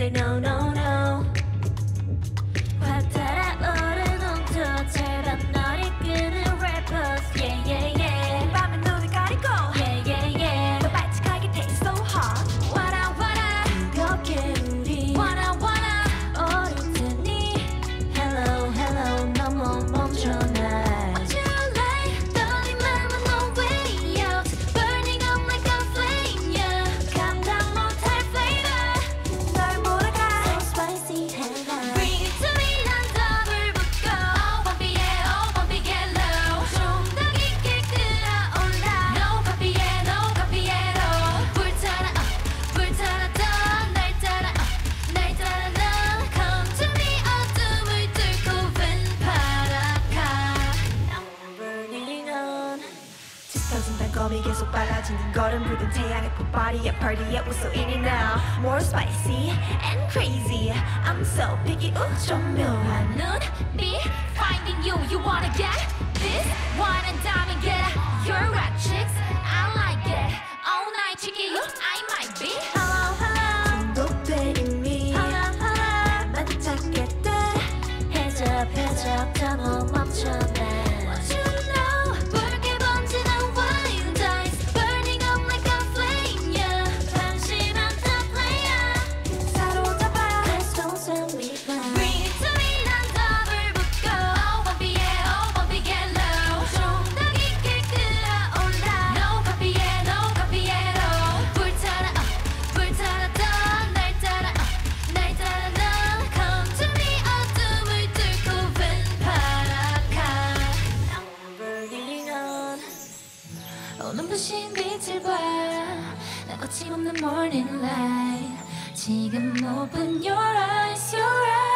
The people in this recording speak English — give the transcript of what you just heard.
say no, no, no. 과탈아오른 온도 제법 널 이끄는 rappers. Yeah, yeah, yeah. 밤에 눈을 가리고 yeah, yeah, yeah. 너 발칙하게 taste so hot. 와라 와라 뜨겁게 우리 와라 와라 어릴 테니 hello, hello. 너 못 멈춰 날 거미 계속 빨라지는 걸음 붉은 태양의 풋바리에 party yet we're so in it now. More spicy and crazy I'm so picky. Ooh, 좀 묘한 눈빛 finding you. You wanna get this? Wine and diamond get it. You're right chicks, I like it. All night chicken, I might be. Hello, hello. 중독되는 미 Hello, hello. 나만 찾겠대. Heads up, heads up. 다 못 멈춰네. 눈부신 빛을 봐 나 거침없는 morning light 지금 open your eyes your eyes